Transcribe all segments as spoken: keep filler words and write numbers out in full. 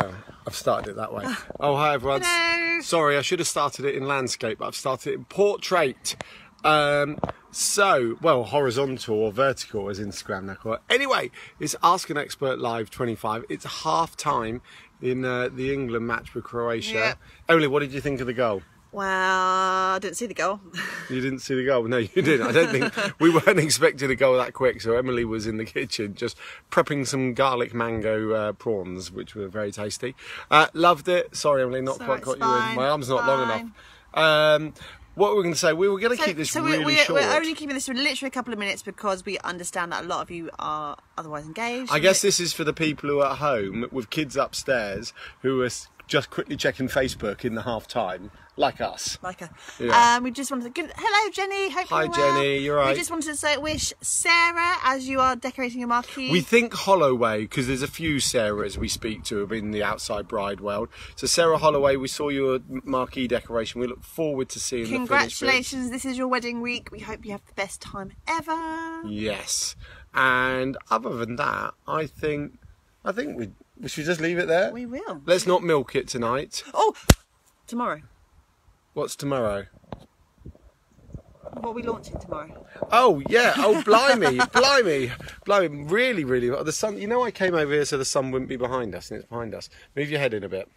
Oh, I've started it that way. Oh, hi everyone. Hello. Sorry, I should have started it in landscape, but I've started it in portrait. Um, so, well, horizontal or vertical as Instagram now call it. Anyway, it's Ask an Expert Live twenty-five. It's half time in uh, the England match with Croatia. Yep. Emily, what did you think of the goal? Well, I didn't see the goal. You didn't see the goal? No, you didn't. I don't think we weren't expecting a goal that quick. So Emily was in the kitchen just prepping some garlic mango uh, prawns, which were very tasty. Uh, loved it. Sorry, Emily, not so quite got fine, you in. My arm's not fine. long enough. Um, what were we going to say? We were going to so, keep this so really we're, we're, short. We're only keeping this for literally a couple of minutes because we understand that a lot of you are otherwise engaged. I guess this is for the people who are at home with kids upstairs who are just quickly checking Facebook in the half time, like us. Like us. Yeah. Um, we just wanted to give, hello Jenny, hope Hi you're well. Jenny, you're right. We just wanted to say wish Sarah, as you are decorating your marquee. We think Holloway, because there's a few Sarahs we speak to in the Outside Bride world. So Sarah Holloway, we saw your marquee decoration. We look forward to seeing Congratulations, the this is your wedding week. We hope you have the best time ever. Yes. And other than that, I think I think we should we just leave it there? We will. Let's not milk it tonight. Oh, tomorrow. What's tomorrow? What are we launching tomorrow? Oh, yeah. Oh, blimey. Blimey. Blimey. Really, really. The sun. You know I came over here so the sun wouldn't be behind us, and it's behind us. Move your head in a bit.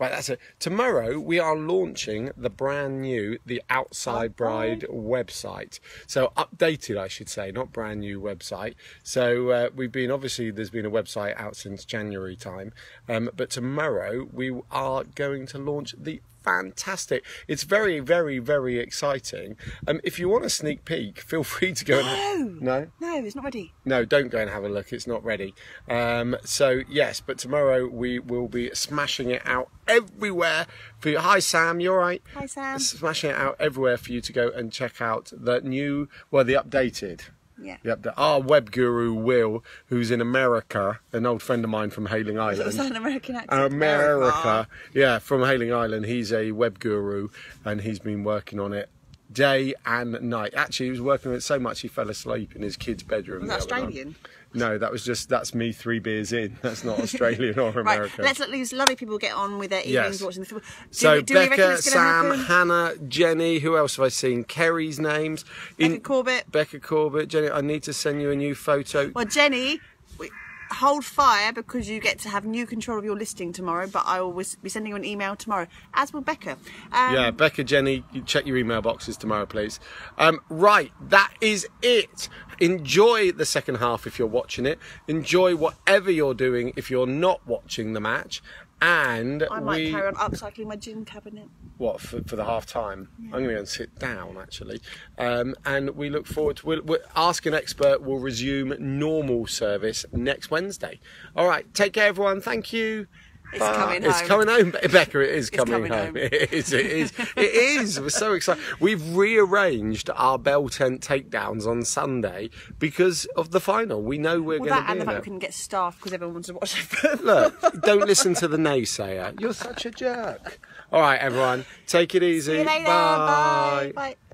Right, that's it. Tomorrow we are launching the brand new The Outside Bride website. So updated, I should say, not brand new website. So uh, we've been, obviously there's been a website out since January time. Um, but tomorrow we are going to launch the fantastic. It's very, very, very exciting. Um, if you want a sneak peek, feel free to go. No, and no, no, it's not ready. No, don't go and have a look. It's not ready. Um, so yes, but tomorrow we will be smashing it out everywhere for you. Hi Sam, you all right? Hi Sam. Smashing it out everywhere for you to go and check out the new, well, the updated. Yeah. Yep, the, our web guru, Will, who's in America, an old friend of mine from Hailing Island. Was that an American accent? America, yeah, from Hailing Island. He's a web guru, and he's been working on it day and night. Actually, he was working on it so much he fell asleep in his kid's bedroom. Was that Australian? No, that was just, that's me three beers in. That's not Australian or American. Right, let's let these lovely people get on with their evenings yes. watching the football. Do so we, do Becca, we Sam, happen? Hannah, Jenny, who else have I seen? Kerry's names. In, Becca Corbett. Becca Corbett. Jenny, I need to send you a new photo. Well, Jenny, we, hold fire because you get to have new control of your listing tomorrow, but I will be sending you an email tomorrow, as will Becca. Um, yeah, Becca, Jenny, you check your email boxes tomorrow, please. Um, right, that is it. Enjoy the second half if you're watching it. Enjoy whatever you're doing if you're not watching the match. And I might we... carry on upcycling my gin cabinet. What, for, for the half time? Yeah. I'm going to go and sit down, actually. Um, and we look forward to... We'll, we'll Ask an Expert will resume normal service next Wednesday. All right, take care, everyone. Thank you. It's uh, coming home. It's coming home, Becca. It is coming, coming home. home. It is. It is. It is. We're so excited. We've rearranged our bell tent takedowns on Sunday because of the final. We know we're well, going to be and the fact we couldn't get staff because everyone wants to watch it. Look, don't listen to the naysayer. You're such a jerk. All right, everyone. Take it easy. See you later. Bye. Bye. Bye.